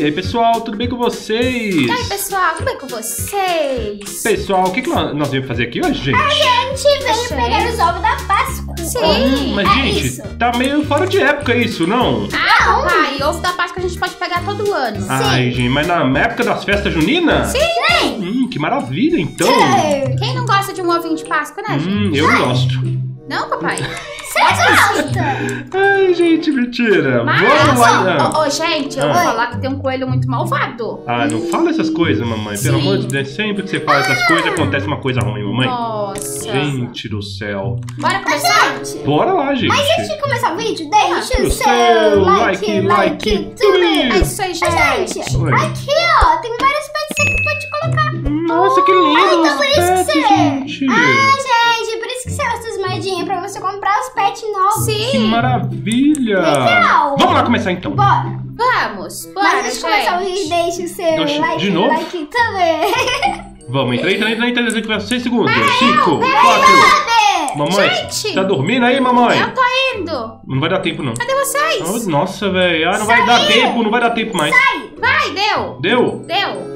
E aí, pessoal, tudo bem com vocês? E aí, pessoal, tudo bem com vocês? Pessoal, o que nós viemos fazer aqui hoje, gente? A gente veio pegar os ovos da Páscoa. Sim, mas, gente, isso tá meio fora de época isso, não? Ah, pai, ovo da Páscoa a gente pode pegar todo ano. Ai, gente, mas na época das festas juninas? Sim. Que maravilha, então. Sim. Quem não gosta de um ovinho de Páscoa, né, gente? Eu gosto. Não, papai? Ai, gente, mentira. Mas, vamos lá. Ó, gente, eu vou falar que tem um coelho muito malvado. Ah, não fala essas coisas, mamãe. Pelo amor de Deus, sempre que você fala essas coisas, acontece uma coisa ruim, mamãe. Nossa. Gente do céu. Bora começar? Bora lá, gente. Mas antes de começar o vídeo, deixa o seu like, tudo bem. É isso aí, gente. Aqui, ó, tem várias peças que você pode colocar. Nossa, que lindo. Ah, então por isso que você... gente, por isso que você usa as moedinhas, pra você comprar os pets novos. Sim. Que maravilha. Legal. Vamos lá começar, então. Bora. Vamos. Bora, gente. Começar o vídeo, deixa o seu like também. Vamos, entra, 6 segundos. 5, 4... Mamãe, gente, tá dormindo aí, mamãe? Eu tô indo. Não vai dar tempo, não. Cadê vocês? Nossa, velho. Ah, não vai dar tempo, não vai dar tempo mais. Sai. Vai, deu. Deu.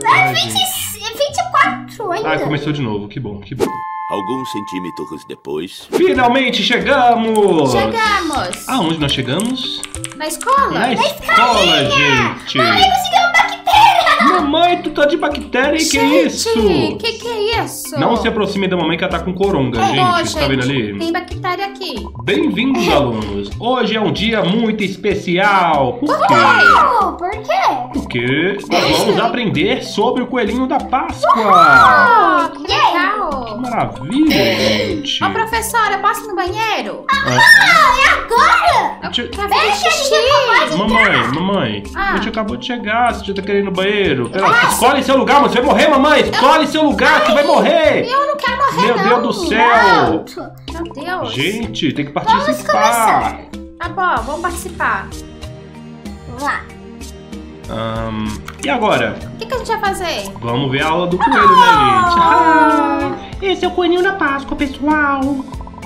Ai, 24 ainda. Ah, começou de novo. Que bom, que bom. Alguns centímetros depois... Finalmente chegamos! Chegamos! Aonde nós chegamos? Na escola! Na escola, gente! Mamãe, conseguiu uma bactéria! Mamãe, tu tá de bactéria, gente, que é isso? Que é isso? Não se aproxime da mamãe que ela tá com coronga, gente. Tá vendo ali? Tem bactéria aqui. Bem-vindos, alunos! Hoje é um dia muito especial! Por quê? Porque nós vamos aprender sobre o coelhinho da Páscoa! Que legal! Que maravilha, gente. Ô, professora, posso ir no banheiro? Ah, e agora? Mamãe, a gente acabou de chegar. Você já tá querendo ir no banheiro? Escolhe seu lugar, você vai morrer, mamãe. Escolhe seu lugar, você vai morrer. Eu não quero morrer, não. Meu Deus do céu. Meu Deus. Gente, tem que participar. Vamos começar. Tá bom, vamos participar. Vamos lá. E agora? O que a gente vai fazer? Vamos ver a aula do coelho, né, gente? Esse é o coelhinho da Páscoa, pessoal.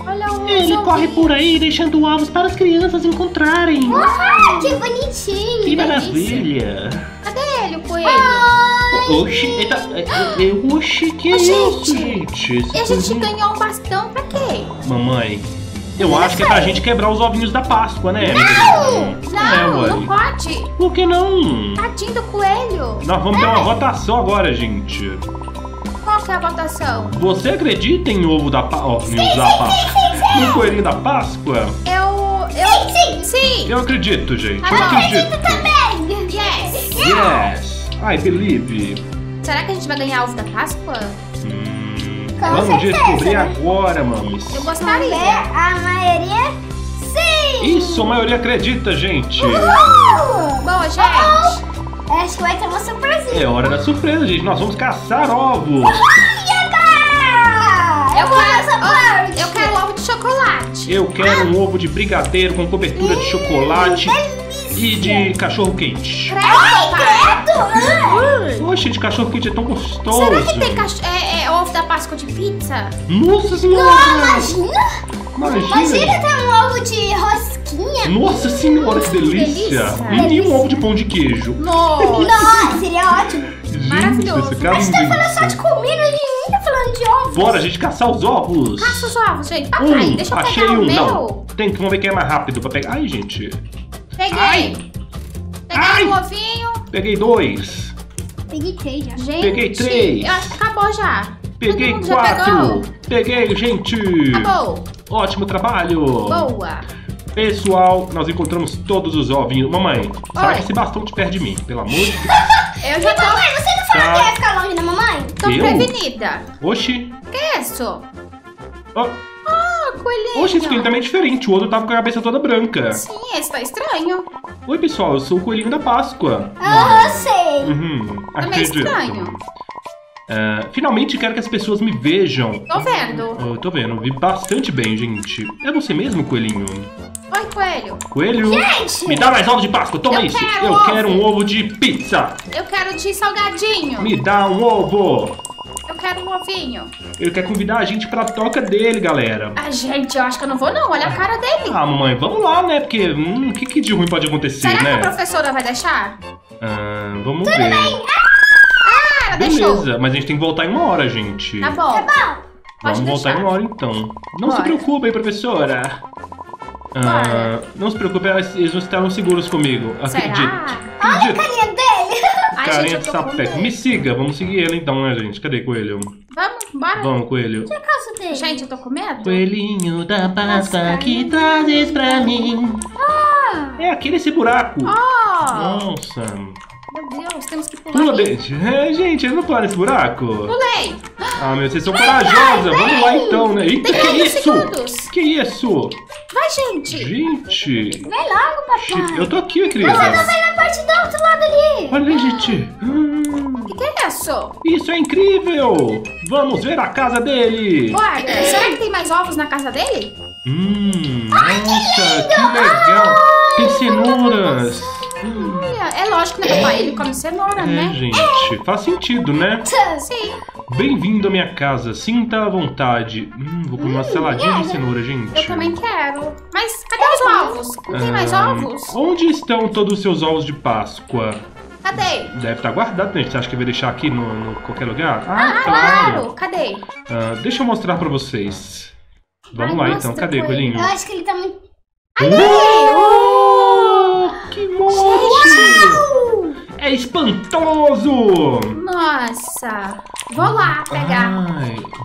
Olha o Ele corre por aí deixando ovos para as crianças encontrarem. Uau, que bonitinho. Que maravilha. Cadê ele, o coelho? Oxi, que é isso, gente? E a gente ganhou um bastão pra quê? Mamãe, eu acho que é pra gente quebrar os ovinhos da Páscoa, né? Não pode. Por que não? Tadinho do coelho. Nós vamos dar uma votação agora, gente. Qual que é a votação? Você acredita em ovo da Páscoa? No coelhinho da Páscoa? Sim. Eu acredito, gente. Eu acredito também. Yes. I believe. Será que a gente vai ganhar ovo da Páscoa? Vamos descobrir agora, mami. Eu gostaria. A maioria, sim. Isso, a maioria acredita, gente. Boa, gente. Acho que vai ter uma surpresinha. É hora da surpresa, gente. Nós vamos caçar ovos. Eu quero ovo de chocolate. Eu quero um ovo de brigadeiro com cobertura de chocolate e de cachorro-quente. Oxe, de cachorro-quente é tão gostoso. Será que tem ovo da Páscoa de pizza? Nossa senhora! Imagina ter um ovo de rosquinha. Nossa senhora, que delícia! E um ovo de pão de queijo. Nossa, seria ótimo. Maravilhoso. A gente tá falando só de comida, a gente não tá falando de ovos. Bora, a gente caçar os ovos. Caça os ovos, gente. Papai, deixa eu pegar o meu. Vamos ver quem é mais rápido pra pegar. Ai, gente. Peguei um ovinho. Peguei 2. Peguei 3 já. Gente, peguei 3. Eu acho que acabou já. Peguei 4. Peguei, gente. Acabou. Ótimo trabalho! Boa! Pessoal, nós encontramos todos os ovinhos. Mamãe, sai esse bastão de perto de mim, pelo amor de Deus. Eu já tô... Mamãe, você não falou que ia ficar longe da mamãe? Tô prevenida. Oxi. Que é isso? Coelhinho. Oxi, esse coelho também é diferente. O outro tava com a cabeça toda branca. Sim, esse tá estranho. Oi, pessoal, eu sou o coelhinho da Páscoa. Eu sei. Também é estranho. Finalmente quero que as pessoas me vejam. Tô vendo. Tô vendo, vi bastante bem, gente. É você mesmo, coelhinho? Oi, coelho. Coelho, gente, me dá mais ovo de Páscoa, toma isso. Eu quero um ovo de pizza. Eu quero de salgadinho. Me dá um ovo. Eu quero um ovinho. Ele quer convidar a gente pra toca dele, galera. Ah, gente, eu acho que eu não vou não, olha a cara dele. Ah, mamãe, vamos lá, né, porque o que de ruim pode acontecer, né? Será que a professora vai deixar? Vamos ver. Tudo bem. Ah, beleza, mas a gente tem que voltar em 1 hora, gente. Tá bom. Tá bom. Vamos voltar em 1 hora, então. Não se preocupe aí, professora. Não se preocupe, eles estarão seguros comigo. Acredito. Olha a carinha dele. Carinha de sapeco. Me siga, vamos seguir ele então, né, gente? Cadê coelho? Vamos, bora. Vamos, coelho. Que caso dele? Gente, eu tô com medo. Coelhinho da Páscoa que trazes pra mim. É aqui nesse buraco. Nossa. Meu Deus, temos que pular. Gente, eu não pular nesse buraco. Pulei. Ah, meu, vocês são corajosas. Vamos lá então, né? Eita, que isso? Que isso? Vai, gente. Gente. Vai logo, papai. Eu tô aqui, querida. Você não vai na parte do outro lado ali. Olha, gente. Que é isso? Isso é incrível. Vamos ver a casa dele. Guarda, será que tem mais ovos na casa dele? Nossa, que legal. Tem cenouras. É lógico, né, papai? Ele come cenoura, né? Gente, faz sentido, né? Sim. Bem-vindo à minha casa, sinta à vontade. Vou comer uma saladinha de cenoura, gente. Eu também quero. Mas cadê os ovos? Não tem mais ovos? Onde estão todos os seus ovos de Páscoa? Cadê? Deve estar guardado, gente. Você acha que vai deixar aqui no qualquer lugar? Claro. Cadê? Deixa eu mostrar pra vocês. Vamos lá, então. Cadê, coelhinho? Eu acho que ele tá muito... Que monte! É espantoso! Nossa! Vou lá pegar.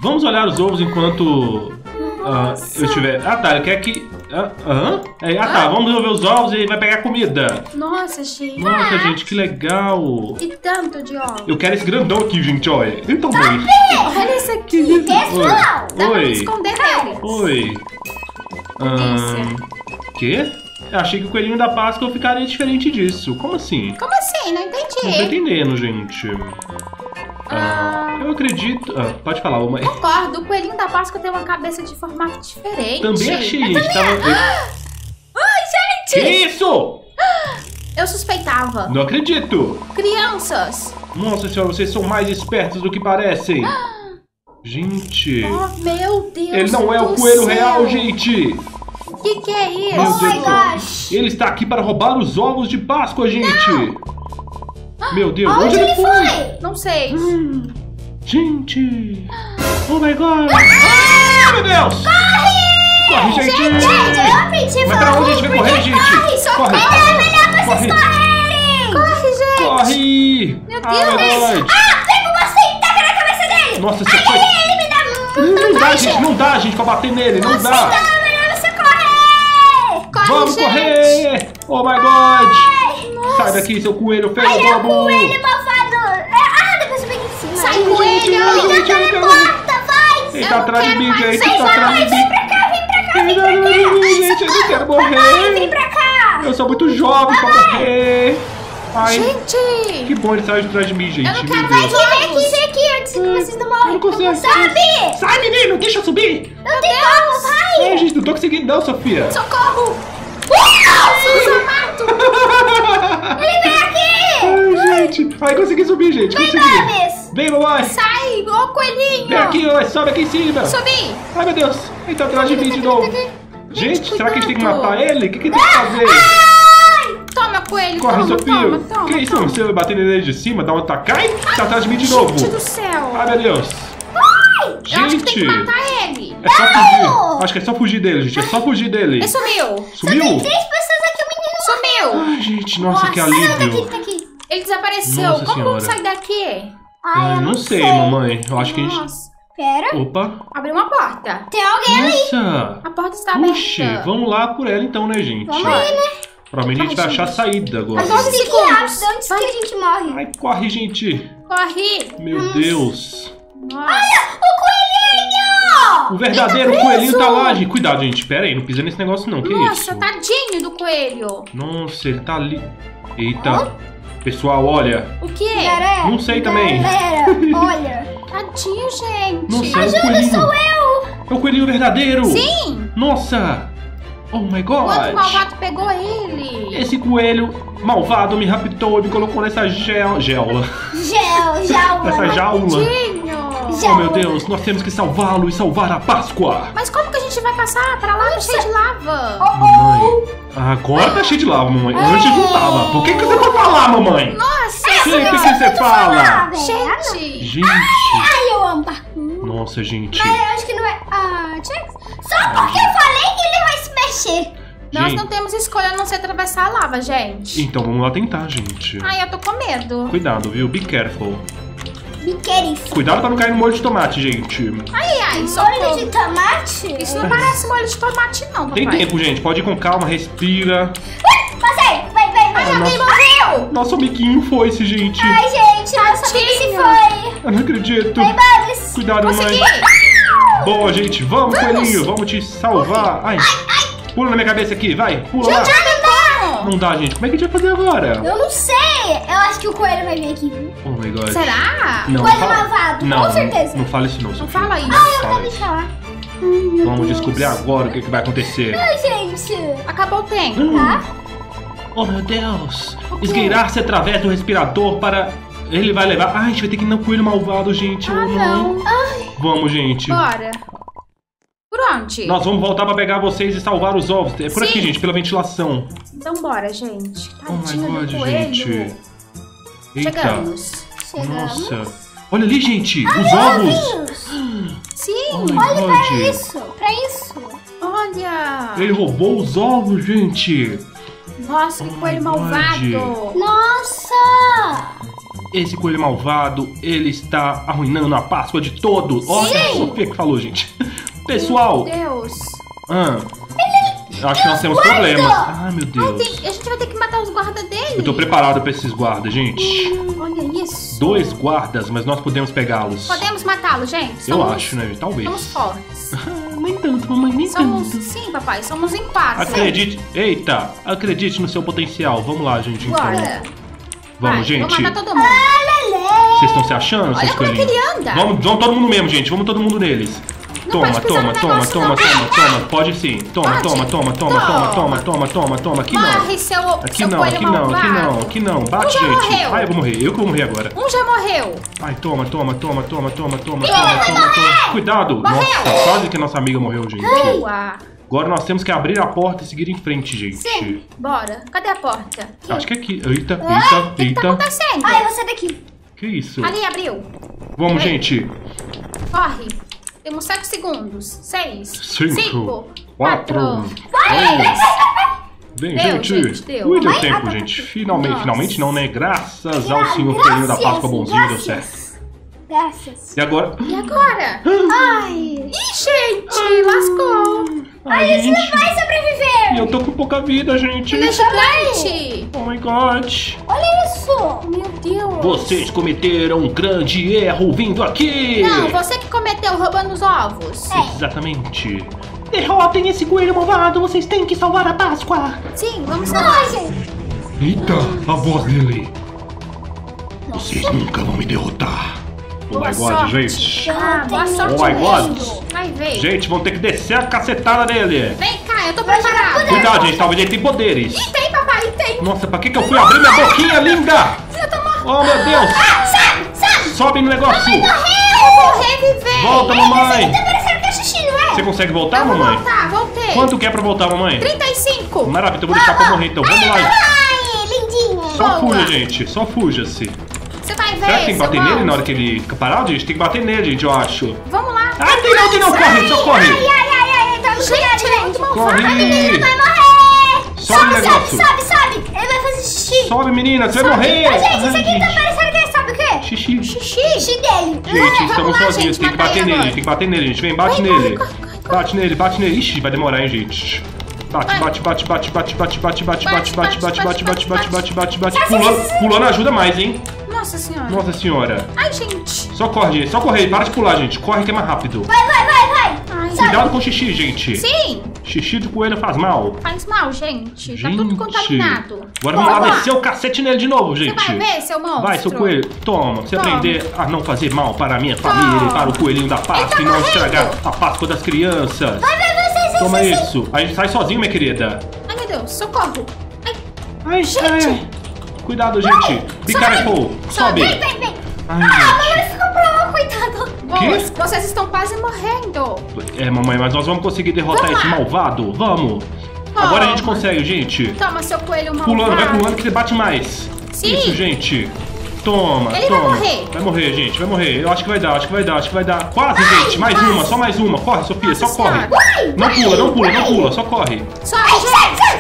Vamos olhar os ovos enquanto... eu estiver... tá, quer que... tá, vamos resolver os ovos e vai pegar comida. Nossa, gente. Nossa, gente, que legal. Que tanto de ovos. Eu quero esse grandão aqui, gente, olha. Então, olha isso aqui. Que pessoal. Dá pra esconder deles. Que? Eu achei que o coelhinho da Páscoa ficaria diferente disso. Como assim? Como assim? Não entendi. Não tô entendendo, gente. Eu acredito... pode falar, mamãe. Concordo, o coelhinho da Páscoa tem uma cabeça de formato diferente. Também achei. Ai, gente! Que isso? Eu suspeitava. Não acredito. Crianças. Nossa senhora, vocês são mais espertos do que parecem. Gente. Oh, meu Deus. Ele não é o coelho real, gente. Que é isso? Ele está aqui para roubar os ovos de Páscoa, gente. Meu Deus, onde ele foi? Não sei. Gente. Oh my God. Meu Deus. Corre, gente. Gente, eu vai pra onde a gente vai correr, gente? Corre. É melhor vocês correrem. Corre, gente. Meu Deus. Pega uma e taca na cabeça dele. Nossa, você foi... Não dá, gente. Não dá, gente, pra bater nele. Não dá. Vamos correr! Oh my God! Nossa. Sai daqui, seu coelho feio bobo! Coelho malvado! Depois eu peguei em cima! Sai, coelho! Ele tá na porta, vai! Ele tá atrás de mim, gente! Ele tá atrás de mim! Vem pra cá, vem pra cá, vem pra cá! Gente, eu não quero morrer! Vem pra cá! Eu sou muito jovem pra morrer! Gente! Que bom ele saiu de trás de mim, gente! Eu não quero mais! Vem aqui, antes que vocês não morrem! Eu não consigo! Sobe! Sai, menino! Deixa eu subir! Não tem como, vai! Ai, gente, não tô conseguindo não, Sofia! Socorro! Ele vem aqui! Ai, gente! Ai, consegui subir, gente! Vem, Babes! Vem, mamãe! Sai, ô coelhinho! Vem aqui, ó! Sobe aqui em cima! Subi! Ai, meu Deus! Ele tá atrás de mim de novo! Gente, será que a gente tem que matar ele? O que tem que fazer? Toma, coelho! Corre, Sofia! Que isso? Você vai bater nele de cima, dá um atacai e tá atrás de mim de novo! Gente do céu! Ai, meu Deus! Gente! Eu acho que tem que matar ele! É só fugir! Acho que é só fugir dele, gente! É só fugir dele! Ele sumiu! Sumiu? Ai, gente, nossa, que alívio. Ele desapareceu. Nossa, como vamos sair daqui? Ai, eu não sei, mamãe. Eu acho que a gente... Pera. Opa. Abriu uma porta. Tem alguém ali. A porta está aberta. Puxa, vamos lá por ela então, né, gente? Vamos aí, né? Provavelmente a gente vai achar a saída agora. Mas vamos seguir antes que a gente morre. Ai, corre, gente. Corre. Meu Deus. Olha, o coelhinho! O verdadeiro coelhinho tá lá, gente. Cuidado, gente. Pera aí, não pisa nesse negócio não. Que isso? Nossa, tadinho do coelho. Nossa, ele tá ali. Eita. Pessoal, olha. O quê? Galera, não sei também. Galera, olha. Tadinho, gente. Nossa, ajuda, sou eu. É o coelhinho verdadeiro. Sim. Nossa. Oh my God. O outro malvado pegou ele. Esse coelho malvado me raptou e me colocou nessa jaula. Essa jaula. Oh, meu Deus, nós temos que salvá-lo e salvar a Páscoa. Mas como que a gente vai passar pra lá? Tá cheio de lava. Mamãe, agora tá cheio de lava, mamãe. Antes não tava. Por que você foi pra lá, mamãe? Nossa! sempre que você fala. Gente. Ai, eu amo parkour. Nossa, gente. Mas eu acho que não é... Só porque eu falei que ele vai se mexer. Nós não temos escolha a não ser atravessar a lava, gente. Então vamos lá tentar, gente. Ai, eu tô com medo. Cuidado, viu? Be careful. Cuidado pra não cair no molho de tomate, gente. Ai, ai, só molho de tomate? Isso não parece molho de tomate, não, papai. Tem tempo, gente. Pode ir com calma, respira. Passei! Vai, ai, alguém morreu! Nosso amiguinho foi-se, gente. Ai, gente, nosso amiguinho se foi. Eu não acredito. Vai, Boris. Cuidado, consegui. Mãe. Boa, gente. Vamos, coelhinho. Vamos te salvar. Ai, ai. Pula na minha cabeça aqui, vai. Pula lá. Não dá, gente. Como é que a gente vai fazer agora? Eu não sei. Eu acho que o coelho vai vir aqui, viu? Oh my God. Será? Não, coelho malvado. Não, com certeza. Não fala isso não, Sofia. Não fala isso. Ah, eu acabei de falar. Vamos descobrir agora o que vai acontecer. Ai, gente. Acabou o tempo, tá? Oh, meu Deus. Esgueirar-se através do respirador para... Ele vai levar... Ai, a gente vai ter que ir no coelho malvado, gente. Ah, não. Ai. Vamos, gente. Bora. Pronto. Nós vamos voltar pra pegar vocês e salvar os ovos. É por aqui, gente, pela ventilação. Então bora, gente. Tadinho do coelho. Gente. Eita. Chegamos. Nossa. Olha ali, gente. Os ovos. Sim. Olha pra isso. Olha. Ele roubou os ovos, gente. Nossa, que coelho malvado. Nossa. Esse coelho malvado, ele está arruinando a Páscoa de todos. Olha a Sofia que falou, gente. Pessoal! Meu Deus! Acho que nós temos problemas. Ai, meu Deus. A gente vai ter que matar os guardas dele. Eu tô preparado pra esses guardas, gente. Olha isso. 2 guardas, mas nós podemos pegá-los. Podemos matá-los, gente. Eu acho, né? Talvez. Somos fortes. Nem tanto, mamãe, nem tanto. Sim, papai, somos em paz. Acredite. Eita, acredite no seu potencial. Vamos lá, gente. Bora. Vamos, gente. Vamos matar todo mundo. Vocês estão se achando? Olha como é que ele anda. Vamos todo mundo mesmo, gente. Vamos todo mundo neles. Toma. Pode sim. Toma. Aqui não. Aqui não. Bate, gente. Ai, eu vou morrer. Eu que vou morrer agora. Um já morreu. Ai, toma. Cuidado. Nossa, quase que a nossa amiga morreu, gente. Agora nós temos que abrir a porta e seguir em frente, gente. Sim, bora. Cadê a porta? Acho que é aqui. Eita. O que tá acontecendo? Ai, você daqui. Que isso? Ali, abriu. Vamos, gente. Corre. Temos 7 segundos. 6, 5, 4, 3. Bem, gente, muito tempo, gente. Finalmente não, né? Graças ao Senhor Coelho da Páscoa bonzinho, deu certo. Graças. E agora? Ai! Ih, gente, lascou. Ai, a gente não vai sobreviver. Eu tô com pouca vida, gente. Oh my God. Olha isso. Meu Deus. Vocês cometeram um grande erro vindo aqui. Não, você que cometeu roubando os ovos. Exatamente. Derrotem esse coelho malvado. Vocês têm que salvar a Páscoa. Sim, vamos salvar, gente. Eita, a voz dele. Vocês nunca vão me derrotar. Oh my God, gente. Boa sorte, oh my God. Ai, gente, vão ter que descer a cacetada dele. Vem cá, eu tô preparado. Cuidado, gente, talvez ele tenha poderes. E tem, papai, tem. Nossa, pra que eu fui abrir minha boquinha linda? Oh, meu Deus. Sobe no negócio. Mamãe, eu vou reviver. Volta, mamãe. Você consegue voltar, mamãe? Voltar, voltei. Quanto que é pra voltar, mamãe? 35. Maravilha, eu vou deixar pra morrer, então. Vamos lá. Só fuja, gente. Só fuja-se. Você vai ver. Será que tem que bater nele na hora que ele fica parado, gente? Tem que bater nele, gente, eu acho. Vamos lá. Ah, tem não. Corre, só corre. Ai, tá no chão, gente. Corre. A menina vai morrer. Sobe. Ele vai fazer xixi. Sobe, menina, você vai morrer. Mas, gente, isso aqui tá parecendo que ele sabe o quê? Xixi dele. Gente, estamos sozinhos. Tem que bater nele, gente. Vem, bate nele. Bate nele. Ixi, vai demorar, hein, gente. Bate. Pulando ajuda mais, hein? Nossa senhora. Ai, gente. Só corre. Para de pular, gente. Corre que é mais rápido. Vai. Cuidado com o xixi, gente. Sim. Xixi de coelho faz mal. Faz mal, gente. Tá tudo contaminado. Agora vamos lá descer o cacete nele de novo, gente. Você vai ver, seu monstro. Vai, seu coelho. Toma. Você aprender a não fazer mal para a minha família e para o coelhinho da Páscoa e não estragar a Páscoa das crianças. Toma isso. A gente sai sozinho, minha querida. Ai, meu Deus. Socorro. Ai, gente. Cuidado, gente. Be careful. Sobe. Vem. Mamãe ficou brava, coitado. Vocês estão quase morrendo. É, mamãe, mas nós vamos conseguir derrotar esse malvado. Vamos. Agora a gente consegue, gente. Toma, seu coelho malvado. Vai pulando que você bate mais. Sim. Isso, gente. Toma, ele toma. Vai morrer. Vai morrer, gente, vai morrer. Eu acho que vai dar, acho que vai dar, acho que vai dar. Quase, ai, gente, mais uma, só mais uma. Corre, Sofia, nossa, só corre. Vai, não pula, não pula, não pula, só corre. Sobe,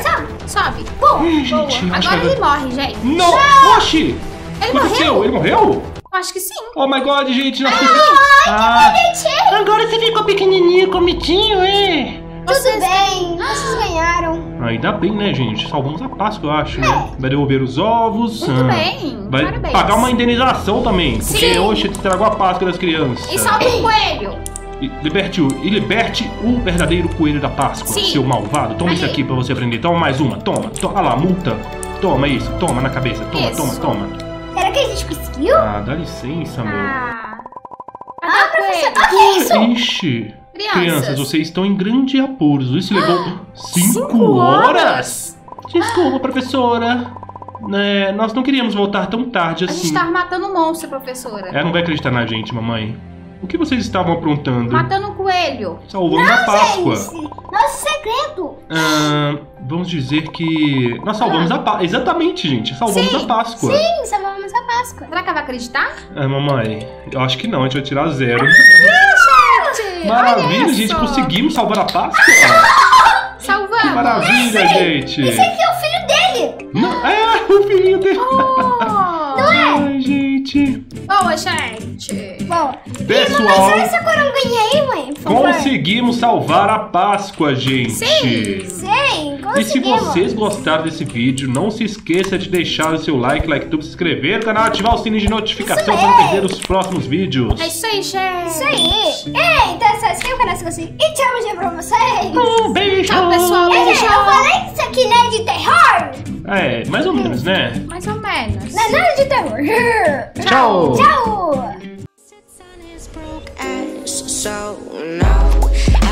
sobe, sobe. Bom, gente, agora ele morre, gente. Não, oxi. Ele morreu? Ele morreu? Acho que sim. Oh my god, gente, nós conseguimos. Ah, ah, agora você ficou pequenininho, comitinho, hein? Tudo bem, vocês ganharam. Ainda bem, né, gente? Salvamos a Páscoa, eu acho, né? Vai devolver os ovos. Muito bem, vai parabéns. Pagar uma indenização também. Porque hoje estragou a Páscoa das crianças. E salve o coelho. E liberte o verdadeiro coelho da Páscoa, seu malvado. Toma isso aqui pra você aprender. Toma mais uma, toma. Olha lá, multa. Toma isso, toma na cabeça. Toma, toma, toma. Será que a gente conseguiu? Ah, dá licença, amor. Ah, professor, o que é isso? Ixi. Crianças, vocês estão em grande apuros. Isso levou 5 horas? Desculpa, professora. É, nós não queríamos voltar tão tarde assim. A gente tá matando um monstro, professora. Ela não vai acreditar na gente, mamãe. O que vocês estavam aprontando? Matando um coelho. Salvando a Páscoa. Gente, nosso segredo. Ah, vamos dizer que nós salvamos a Páscoa. Exatamente, gente. Salvamos a Páscoa. Sim, salvamos a Páscoa. Será que ela vai acreditar? Ah, mamãe, eu acho que não. A gente vai tirar 0. Maravilha, gente, conseguimos salvar a Páscoa. Salvamos. Que maravilha, gente. Esse aqui é o filho dele. Não, é o filhinho dele. Não é? Ai, gente. Boa, gente. Bom, pessoal, e, mamãe, essa coronguinha aí, mãe, por favor. Conseguimos salvar a Páscoa, gente. Sim, sim, conseguimos. E se vocês gostaram desse vídeo, não se esqueça de deixar o seu like, tudo, se inscrever no canal, ativar o sininho de notificação para não perder os próximos vídeos. É isso aí, gente. Isso aí. É, então é só inscrever no canal se você. E tchau, gente, pra vocês. Um beijo. Tchau, pessoal. É, gente, eu falei isso aqui, né, de terror. É, mais ou menos, né? Mais ou menos. Não é nada de terror. Tchau. Tchau. So no.